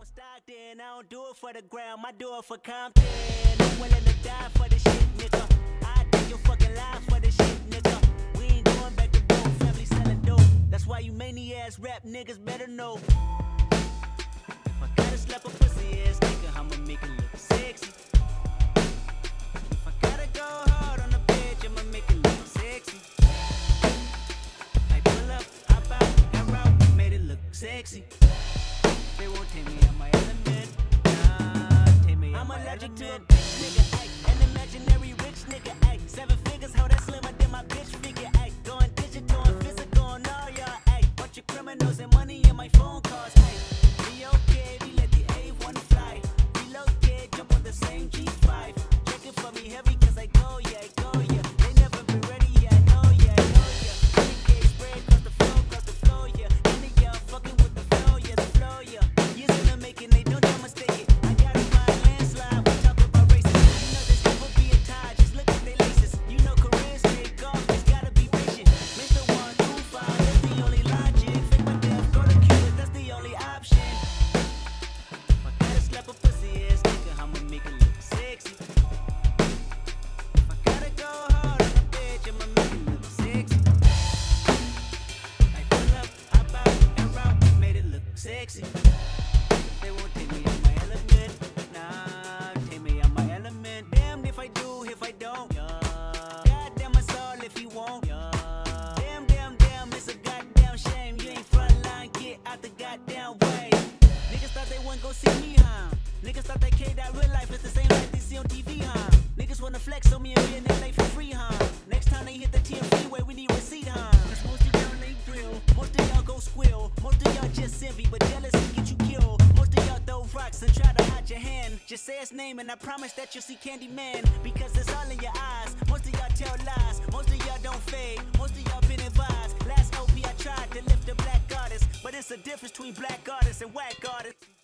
on Stockton, I don't do it for the gram, I do it for Compton. I'm willing to die for this shit, nigga. I take your fucking life for this shit, nigga. We ain't going back to broke, family selling dope. That's why you mania-ass rap niggas better know. If I gotta slap a pussy-ass nigga, I'ma make it look sexy. If I gotta go hard on the bitch, I'ma make it look sexy. I pull up, hop out, and route, made it look sexy. They won't take me out my element. Nah, take me out my element. I'm allergic to a bitch nigga, ayy. An imaginary rich nigga, ayy. 7 figures, how that slim, I did my bitch figure, ayy. Going digital and physical and all y'all, ayy. Bunch of criminals and money in my phone calls, ayy. We okay, we let the A1 fly. Relocate, jump on the same G5. Check it for me heavy, cause I go, yeah, I go, yeah. They never been ready, yeah, I know, yeah, I know, yeah. 3K spread, cross the flow, yeah. And the y'all fucking with the flow, yeah, the flow, yeah. Sexy. They won't take me out my element. Nah, take me out my element. Damn if I do, if I don't. Yeah. Goddamn us all if you won't. Yeah. Damn, damn, damn, it's a goddamn shame. You ain't frontline, get out the goddamn way. Niggas thought they wouldn't go see me, huh? Niggas thought that K that real life is the same life they see on TV, huh? Niggas wanna flex on me and be in LA for free, huh? Next time they hit the TM freeway, we need receipt, huh? Cause most of y'all ain't real. Most of y'all go squeal. Most of y'all just envy, but jealousy get you killed. Most of y'all throw rocks and try to hide your hand. Just say his name and I promise that you'll see Candyman. Because it's all in your eyes. Most of y'all tell lies. Most of y'all don't fade. Most of y'all been advised. Last OP I tried to lift a black artist, but it's the difference between black artists and whack artists.